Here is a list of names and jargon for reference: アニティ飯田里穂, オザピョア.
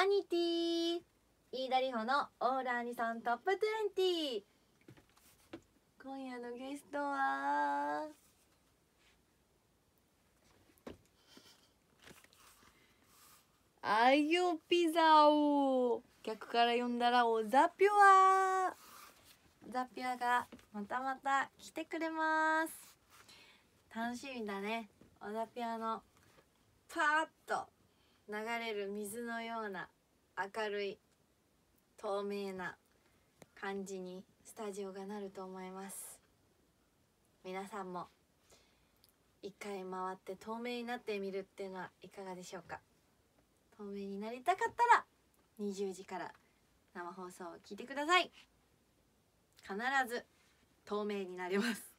アニティ飯田里穂のオールアニソントップ20。今夜のゲストはあゆピザを逆から呼んだらオザピョア。ザピョアがまたまた来てくれます。楽しみだね。オザピョアのパーッと流れる水のような明るい透明な感じにスタジオがなると思います。皆さんも一回回って透明になってみるっていうのはいかがでしょうか。透明になりたかったら20時から生放送を聞いてください。必ず透明になります。